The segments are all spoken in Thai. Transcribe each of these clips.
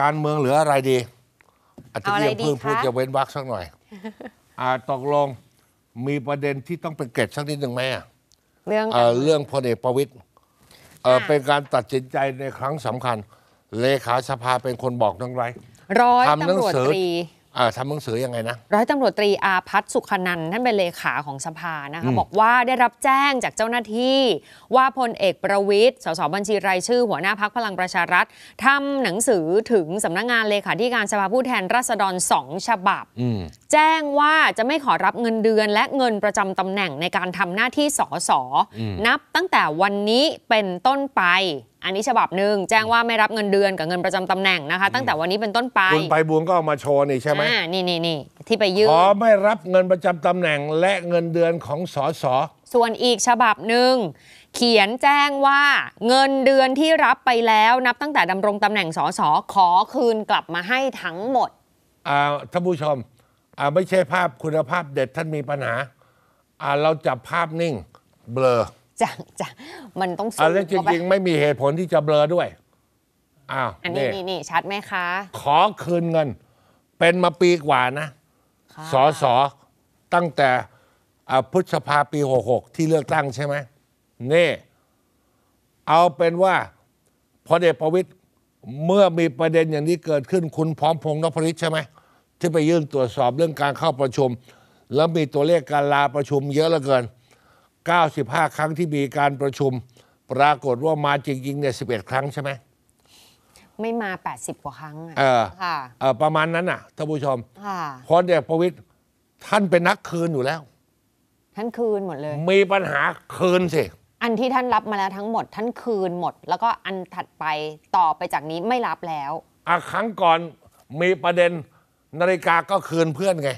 การเมืองเหลืออะไรดีอาจจะยังพูดจะเว้นวรรคสักหน่อยตกลงมีประเด็นที่ต้องเป็นเกร็ดสักนิดหนึ่งไหมเรื่องพลเอกประวิตรเป็นการตัดสินใจในครั้งสำคัญเลขาสภาเป็นคนบอกน้องไร้ทำหนังสือยังไงนะร้อยตำรวจตรีอาพัฒน์สุขนันท์ท่านเป็นเลขาของสภานะคะบอกว่าได้รับแจ้งจากเจ้าหน้าที่ว่าพลเอกประวิตรสสบัญชีรายชื่อหัวหน้าพรรคพลังประชารัฐทำหนังสือถึงสำนักงานเลขาธิการสภาผู้แทนราษฎร2ฉบับแจ้งว่าจะไม่ขอรับเงินเดือนและเงินประจำตำแหน่งในการทำหน้าที่สสนับตั้งแต่วันนี้เป็นต้นไปอันนี้ฉบับหนึ่งแจ้งว่าไม่รับเงินเดือนกับเงินประจำตำแหน่งนะคะตั้งแต่วันนี้เป็นต้นไปคุณไปบวงก็เอามาโชว์นี่ใช่ไหมนี่ที่ไปยืมขอไม่รับเงินประจำตำแหน่งและเงินเดือนของสสส่วนอีกฉบับหนึ่งเขียนแจ้งว่าเงินเดือนที่รับไปแล้วนับตั้งแต่ดำรงตำแหน่งสสขอคืนกลับมาให้ทั้งหมดท่านผู้ชมไม่ใช่ภาพคุณภาพเด็ดท่านมีปัญหาเราจับภาพนิ่งเบลอมันต้องสูงจริงๆไม่มีเหตุผลที่จะเบลอด้วยอันนี้นี่ชัดไหมคะขอคืนเงินเป็นมาปีกว่านะสสตั้งแต่พฤษภาปี66ที่เลือกตั้งใช่ไหมนี่เอาเป็นว่าพลเอกประวิตรเมื่อมีประเด็นอย่างนี้เกิดขึ้นคุณพร้อมพงษ์นพฤชใช่ไหมที่ไปยื่นตรวจสอบเรื่องการเข้าประชุมแล้วมีตัวเลขการลาประชุมเยอะเหลือเกิน95 ครั้งที่มีการประชุมปรากฏว่ามาจริงๆเนี่ย11 ครั้งใช่ไหมไม่มา80กว่าครั้งประมาณนั้นน่ะท่านผู้ชมพลเอกประวิตรท่านเป็นนักคืนอยู่แล้วท่านคืนหมดเลยมีปัญหาคืนสิอันที่ท่านรับมาแล้วทั้งหมดท่านคืนหมดแล้วก็อันถัดไปต่อไปจากนี้ไม่รับแล้วครั้งก่อนมีประเด็นนาฬิกาก็คืนเพื่อนไง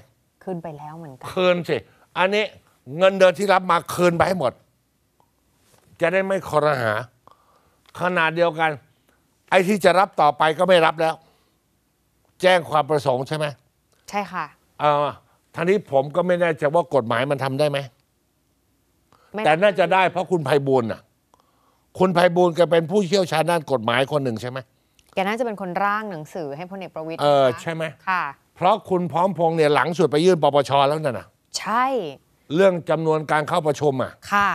คืนไปแล้วเหมือนกันคืนสิอันนี้เงินเดือนที่รับมาคืนไปให้หมดจะได้ไม่คอรหาขนาดเดียวกันไอ้ที่จะรับต่อไปก็ไม่รับแล้วแจ้งความประสงค์ใช่ไหมใช่ค่ะท่านี้ผมก็ไม่แน่ใจว่ากฎหมายมันทำได้ไหมแต่น่าจะได้เพราะคุณไพบูลย์น่ะคุณไพบูลย์แกเป็นผู้เชี่ยวชาญด้านกฎหมายคนหนึ่งใช่ไหมแกน่าจะเป็นคนร่างหนังสือให้พลเอกประวิตรใช่ไหมค่ะเพราะคุณพร้อมพงษ์เนี่ยหลังสุดไปยื่นปปช.แล้วน่ะใช่เรื่องจำนวนการเข้าประชุมค่ะ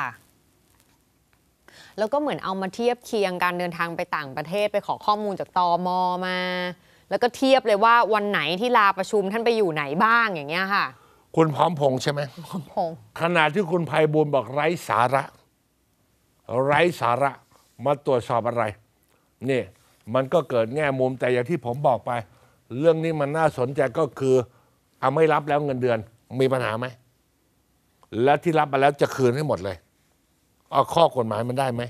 แล้วก็เหมือนเอามาเทียบเคียงการเดินทางไปต่างประเทศไปขอข้อมูลจากตม.มาแล้วก็เทียบเลยว่าวันไหนที่ลาประชุมท่านไปอยู่ไหนบ้างอย่างเงี้ยค่ะคุณพร้อมพงษ์ใช่ไหมพร้อมพงษ์ขณะที่คุณไพบูลย์บอกไร้สาระมาตรวจสอบอะไรนี่มันก็เกิดแง่มุมแต่อย่างที่ผมบอกไปเรื่องนี้มันน่าสนใจก็คือเอาไม่รับแล้วเงินเดือนมีปัญหาไหมและที่รับมาแล้วจะคืนให้หมดเลยเอาข้อกฎหมายมันได้ไหม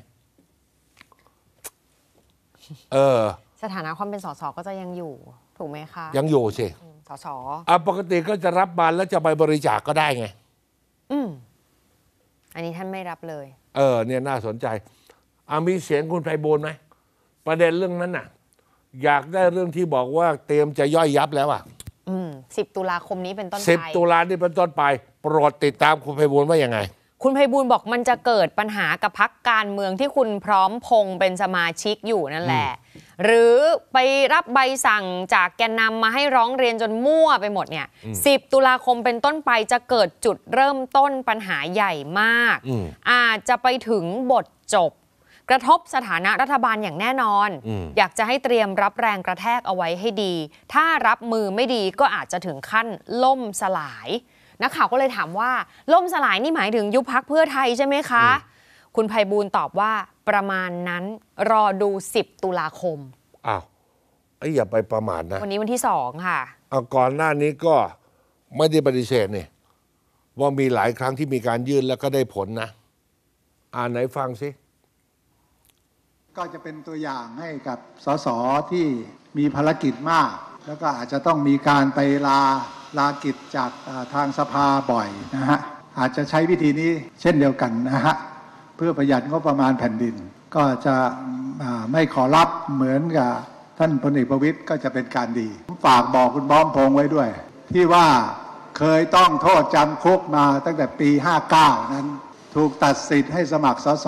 สถานะความเป็นสสก็จะยังอยู่ถูกไหมคะยังอยู่สิสสปกติก็จะรับมาแล้วจะไปบริจาค ก็ได้ไงอันนี้ท่านไม่รับเลยเนี่ยน่าสนใจมีเสียงคุณไพบูลย์ไหมประเด็นเรื่องนั้นน่ะอยากได้เรื่องที่บอกว่าเตรียมจะย่อยยับแล้ว10 ตุลาคมนี้เป็นต้นไป10 ตุลานี่เป็นต้นไปโปรดติดตามคุณไพบูลย์ว่ายังไงคุณไพบูลย์บอกมันจะเกิดปัญหากับพรรคการเมืองที่คุณพร้อมพงษ์เป็นสมาชิกอยู่นั่นแหละหรือไปรับใบสั่งจากแกนนำมาให้ร้องเรียนจนมั่วไปหมดเนี่ย10 ตุลาคมเป็นต้นไปจะเกิดจุดเริ่มต้นปัญหาใหญ่มากอาจจะไปถึงบทจบกระทบสถานะรัฐบาลอย่างแน่นอน อยากจะให้เตรียมรับแรงกระแทกเอาไว้ให้ดีถ้ารับมือไม่ดีก็อาจจะถึงขั้นล่มสลายนักข่าวก็เลยถามว่าล่มสลายนี่หมายถึงยุบพรรคเพื่อไทยใช่ไหมคะคุณไพบูลย์ตอบว่าประมาณนั้นรอดู10 ตุลาคมอย่าไปประมาทนะวันนี้วันที่2ค่ะก่อนหน้านี้ก็ไม่ได้ปฏิเสธนี่ว่ามีหลายครั้งที่มีการยื่นแล้วก็ได้ผลนะไหนฟังสิก็จะเป็นตัวอย่างให้กับสสที่มีภารกิจมากแล้วก็อาจจะต้องมีการไปลากิจจากทางสภาบ่อยนะฮะอาจจะใช้วิธีนี้เช่นเดียวกันนะฮะเพื่อประหยัดงบประมาณแผ่นดินก็จะไม่ขอรับเหมือนกับท่านพลเอกประวิตรก็จะเป็นการดีฝากบอกคุณพร้อมพงษ์ไว้ด้วยที่ว่าเคยต้องโทษจำคุกมาตั้งแต่ปี59นั้นถูกตัดสิทธิ์ให้สมัครสส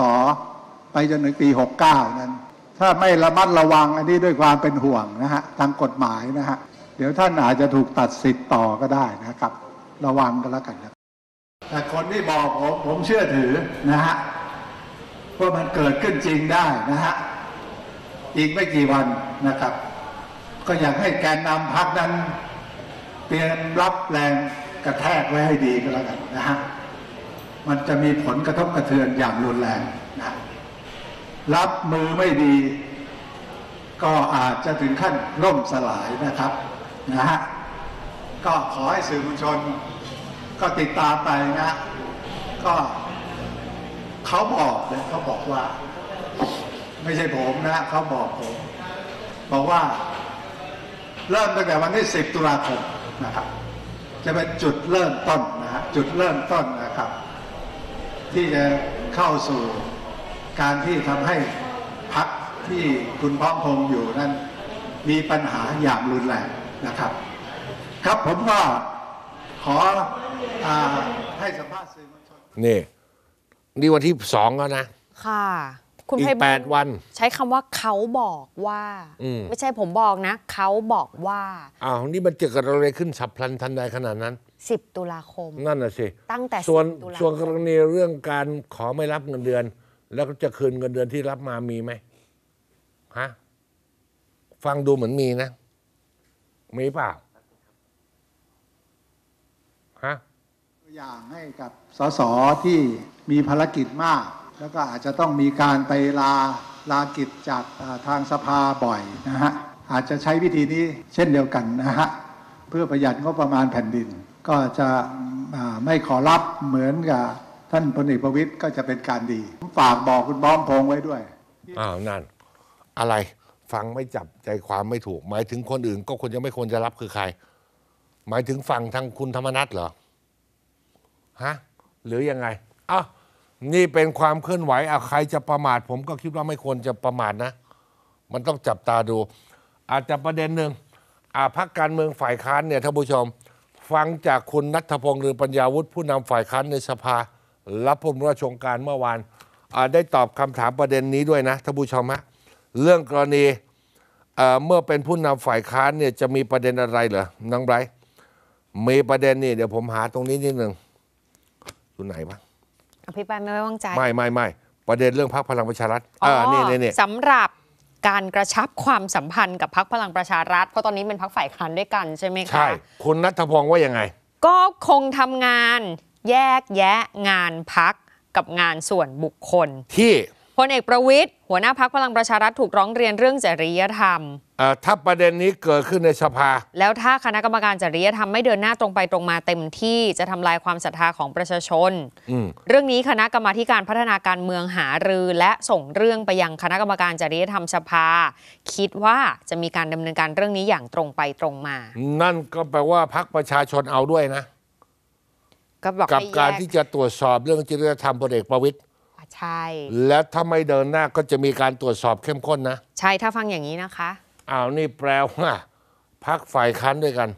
ไปจนถึงปี69นั้น ถ้าไม่ระมัดระวังอันนี้ด้วยความเป็นห่วงนะฮะทางกฎหมายนะฮะเดี๋ยวท่านอาจจะถูกตัดสิทธิ์ต่อก็ได้นะครับระวังกันแล้วกันแต่คนที่บอกผมเชื่อถือนะฮะว่ามันเกิดขึ้นจริงได้นะฮะอีกไม่กี่วันนะครับก็อยากให้แกนนำพรรคนั้นเตรียมรับแรงกระแทกไว้ให้ดีก็แล้วกันนะฮะมันจะมีผลกระทบกระเทือนอย่างรุนแรงนะรับมือไม่ดีก็อาจจะถึงขั้นล่มสลายนะครับนะฮะก็ขอให้สื่อมวลชนก็ติดตามไปนะก็เขาบอกเลยเขาบอกว่าไม่ใช่ผมนะเขาบอกผมบอกว่าเริ่มตั้งแต่วันที่10 ตุลาคมนะครับจะเป็นจุดเริ่มต้นนะฮะจุดเริ่มต้นนะครับที่จะเข้าสู่การที่ทำให้พรรคที่คุณพร้อมพงษ์อยู่นั้นมีปัญหาอย่างรุนแรงนะครับครับผมก็ขอให้สัมภาษณ์สื่อมวลชนนี่วันที่2แล้วนะค่ะคุณไพบูลย์วันใช้คำว่าเขาบอกว่าไม่ใช่ผมบอกนะเขาบอกว่าอ้าวนี่มันเกิดอะไรขึ้นฉับพลันทันใดขนาดนั้น10 ตุลาคมนั่นน่ะสิตั้งแต่ส่วนกรณีเรื่องการขอไม่รับเงินเดือนแล้วจะคืนเงินเดือนที่รับมามีไหมฮะฟังดูเหมือนมีนะมีเปล่าฮะตัวอย่างให้กับส.ส.ที่มีภารกิจมากแล้วก็อาจจะต้องมีการไปลากิจจากทางสภาบ่อยนะฮะอาจจะใช้วิธีนี้เช่นเดียวกันนะฮะเพื่อประหยัดงบประมาณแผ่นดินก็จะไม่ขอรับเหมือนกับท่านพลเอกประวิตรก็จะเป็นการดีฝากบอกคุณพร้อมพงษ์ไว้ด้วยอ้าวนั่นอะไรฟังไม่จับใจความไม่ถูกหมายถึงคนอื่นก็คนจะไม่ควรจะรับคือใครหมายถึงฝั่งทางคุณธรรมนัสเหรอฮะหรือยังไงอ้าวนี่เป็นความเคลื่อนไหวเอาใครจะประมาทผมก็คิดว่าไม่ควรจะประมาทนะมันต้องจับตาดูอาจจะประเด็นหนึ่งพรรคการเมืองฝ่ายค้านเนี่ยท่านผู้ชมฟังจากคุณณัฐพงษ์เรืองปัญญาวุฒิผู้นำฝ่ายค้านในสภารับพระบรมราชโองการเมื่อวานได้ตอบคำถามประเด็นนี้ด้วยนะท่านผู้ชมฮะเรื่องกรณีเมื่อเป็นผู้นำฝ่ายค้านเนี่ยจะมีประเด็นอะไรเหรอน้องไบรท์มีประเด็นนี่เดี๋ยวผมหาตรงนี้นิดหนึ่งอยู่ไหนบ้างอภิปรายไม่ไว้วางใจไม่ประเด็นเรื่องพรรคพลังประชารัฐนี่สำหรับการกระชับความสัมพันธ์กับพรรคพลังประชารัฐเพราะตอนนี้เป็นพรรคฝ่ายค้านด้วยกันใช่ไหมคะใช่คุณณัฐพงษ์ว่ายังไงก็คงทำงานแยกแยะงานพรรคกับงานส่วนบุคคลที่พลเอกประวิตรหัวหน้าพรรคพลังประชารัฐถูกร้องเรียนเรื่องจริยธรรมถ้าประเด็นนี้เกิดขึ้นในสภาแล้วถ้าคณะกรรมการจริยธรรมไม่เดินหน้าตรงไปตรงมาเต็มที่จะทำลายความศรัทธาของประชาชนเรื่องนี้คณะกรรมาธิการพัฒนาการเมืองหารือและส่งเรื่องไปยังคณะกรรมการจริยธรรมสภาคิดว่าจะมีการดำเนินการเรื่องนี้อย่างตรงไปตรงมานั่นก็แปลว่าพรรคประชาชนเอาด้วยนะกับการที่จะตรวจสอบเรื่องจริยธรรมพลเอกประวิตรใช่และถ้าไม่เดินหน้าก็จะมีการตรวจสอบเข้มข้นนะใช่ถ้าฟังอย่างนี้นะคะอ้าวนี่แปลว่าพรรคฝ่ายค้านด้วยกัน